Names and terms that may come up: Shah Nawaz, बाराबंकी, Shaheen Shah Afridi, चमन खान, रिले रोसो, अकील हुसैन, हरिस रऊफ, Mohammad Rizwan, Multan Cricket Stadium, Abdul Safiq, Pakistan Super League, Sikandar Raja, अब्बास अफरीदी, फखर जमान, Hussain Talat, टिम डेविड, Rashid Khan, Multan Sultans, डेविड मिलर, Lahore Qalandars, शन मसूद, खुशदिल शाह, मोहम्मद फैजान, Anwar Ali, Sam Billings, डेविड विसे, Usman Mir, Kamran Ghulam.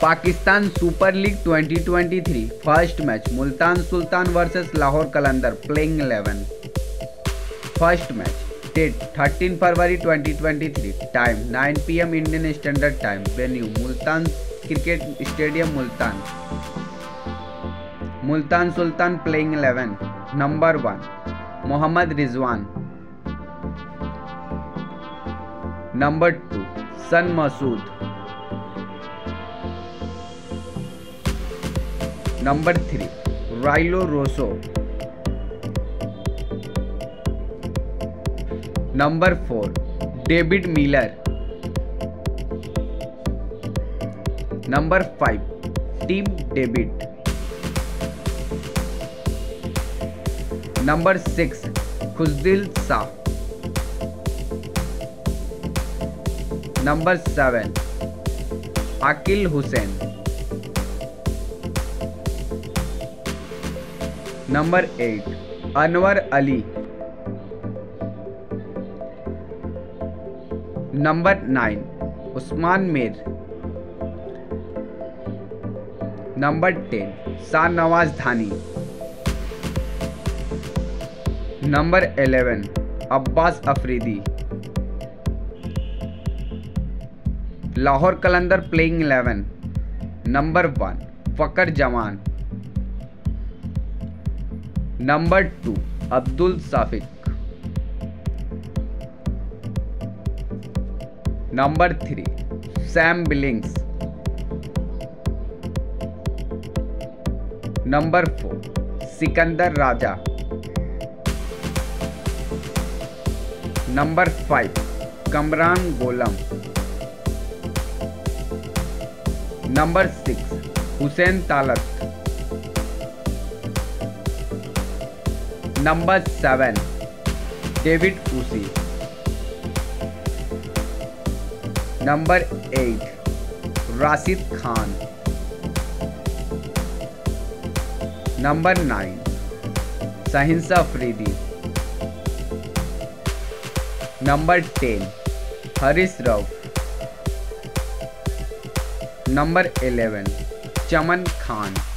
Pakistan super league 2023 first match Multan Sultan versus Lahore Qalandar playing 11। First match date 13 February 2023, time 9 PM Indian standard time, venue Multan cricket stadium Multan. Multan Sultan playing 11। Number 1 Mohammad Rizwan, number 2 शन मसूद, number 3 रिले रोसो, number 4 डेविड मिलर, number 5 टिम डेविड, number 6 खुशदिल शाह, number 7 अकील हुसैन, number 8 Anwar Ali, number 9 Usman Mir, number 10 Shah Nawaz Dahani, number 11 अब्बास अफरीदी। Lahore Qalandar playing 11। Number 1 फखर जमान, number 2 Abdul Shafique, number 3 Sam Billings, number 4 Sikandar Raza, number 5 Kamran Ghulam, number 6 Hussain Talat, number 7 डेविड विसे, number 8 Rashid Khan, number 9 Shaheen Shah Afridi, number 10 हरिस रऊफ, number 11 चमन खान।